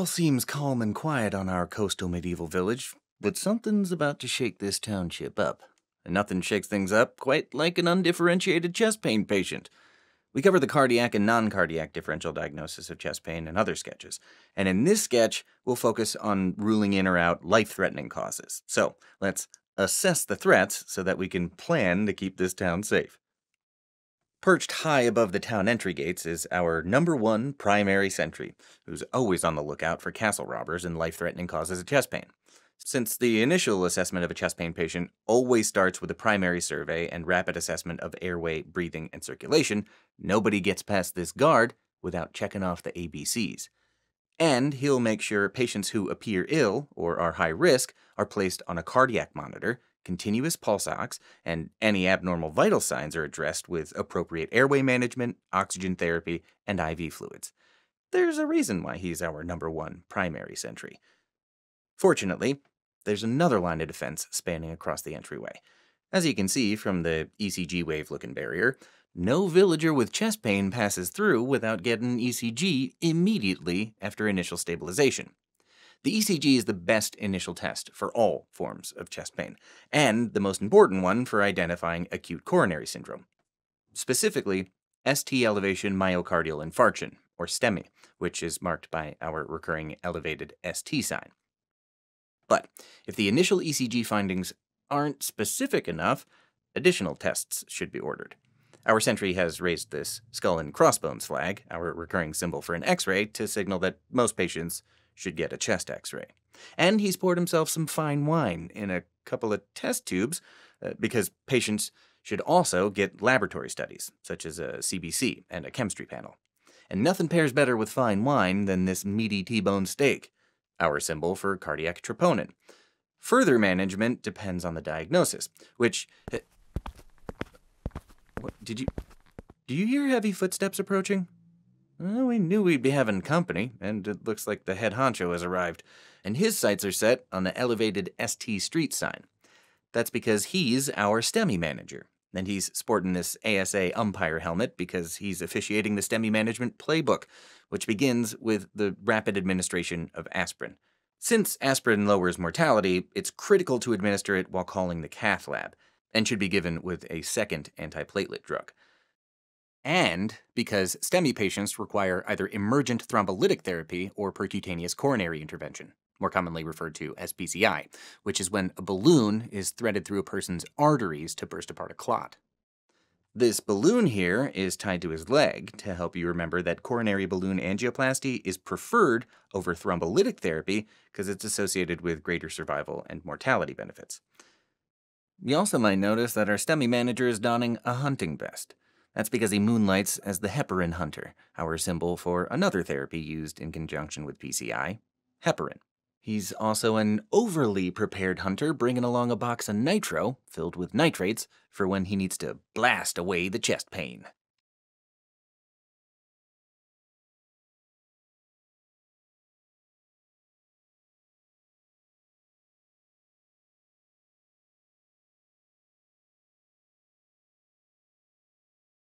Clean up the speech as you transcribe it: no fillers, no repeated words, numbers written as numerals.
All seems calm and quiet on our coastal medieval village, but something's about to shake this township up. And nothing shakes things up quite like an undifferentiated chest pain patient. We cover the cardiac and non-cardiac differential diagnosis of chest pain and other sketches. And in this sketch, we'll focus on ruling in or out life-threatening causes. So let's assess the threats so that we can plan to keep this town safe. Perched high above the town entry gates is our #1 primary sentry, who's always on the lookout for castle robbers and life-threatening causes of chest pain. Since the initial assessment of a chest pain patient always starts with a primary survey and rapid assessment of airway, breathing, and circulation, nobody gets past this guard without checking off the ABCs. And he'll make sure patients who appear ill or are high risk are placed on a cardiac monitor, continuous pulse ox, and any abnormal vital signs are addressed with appropriate airway management, oxygen therapy, and IV fluids. There's a reason why he's our #1 primary sentry. Fortunately, there's another line of defense spanning across the entryway. As you can see from the ECG wave-looking barrier, no villager with chest pain passes through without getting an ECG immediately after initial stabilization. The ECG is the best initial test for all forms of chest pain, and the most important one for identifying acute coronary syndrome. Specifically, ST elevation myocardial infarction, or STEMI, which is marked by our recurring elevated ST sign. But if the initial ECG findings aren't specific enough, additional tests should be ordered. Our sentry has raised this skull and crossbones flag, our recurring symbol for an X-ray, to signal that most patients should get a chest X-ray. And he's poured himself some fine wine in a couple of test tubes, because patients should also get laboratory studies, such as a CBC and a chemistry panel. And nothing pairs better with fine wine than this meaty T-bone steak, our symbol for cardiac troponin. Further management depends on the diagnosis, which... What, do you hear heavy footsteps approaching? Well, we knew we'd be having company, and it looks like the head honcho has arrived, and his sights are set on the elevated ST street sign. That's because he's our STEMI manager, and he's sporting this ASA umpire helmet because he's officiating the STEMI management playbook, which begins with the rapid administration of aspirin. Since aspirin lowers mortality, it's critical to administer it while calling the cath lab, and should be given with a second antiplatelet drug. And because STEMI patients require either emergent thrombolytic therapy or percutaneous coronary intervention, more commonly referred to as PCI, which is when a balloon is threaded through a person's arteries to burst apart a clot. This balloon here is tied to his leg to help you remember that coronary balloon angioplasty is preferred over thrombolytic therapy because it's associated with greater survival and mortality benefits. You also might notice that our STEMI manager is donning a hunting vest. That's because he moonlights as the heparin hunter, our symbol for another therapy used in conjunction with PCI, heparin. He's also an overly prepared hunter, bringing along a box of nitro filled with nitrates for when he needs to blast away the chest pain.